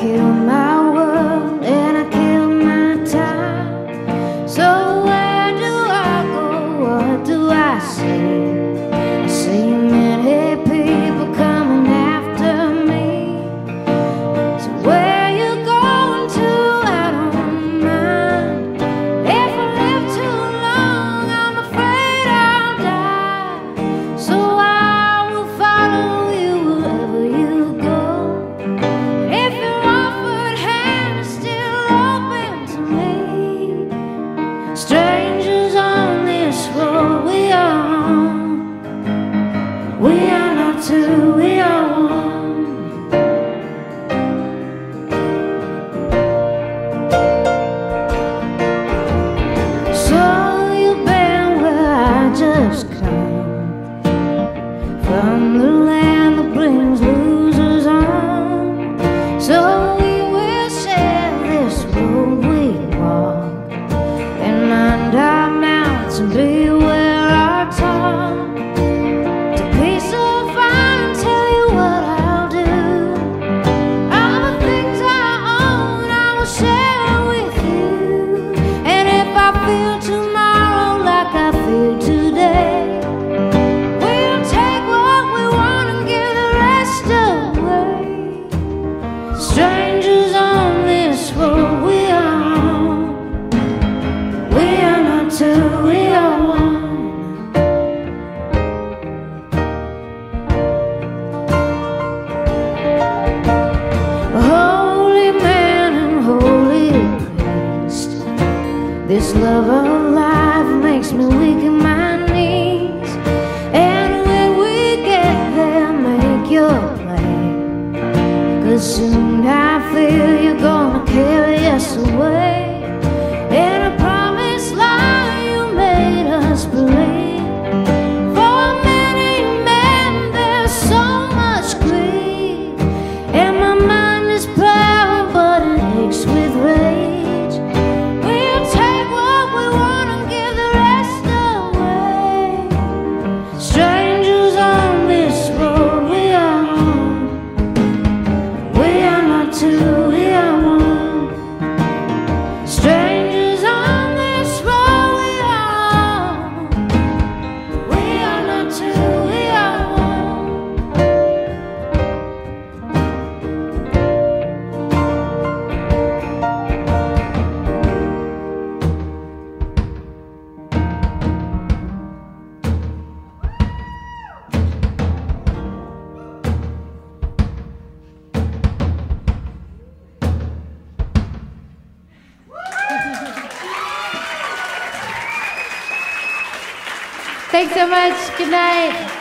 killed my world and I killed my time. So where do I go? What do I say? I see many people coming after me. So where you going to? I don't mind. If I live too long, I'm afraid I'll die. So I will follow you wherever you go. Strangers on this road we are on. We are not two, we are one. So you've been where I just come from, the land that brings losers on. So we will share this road we walk, and mind our mouths and beware our tongue. To be so fine, tell you what I'll do. All the things I own, I will share with you. And if I feel tomorrow like I feel today, we'll take what we want and give the rest away. Strangers on this road we are. We are one. Holy man and holy priest, this love of life makes me weak in my knees. And when we get there, make your play, 'cause soon I feel you're gonna carry us away. Thanks so much. Good night.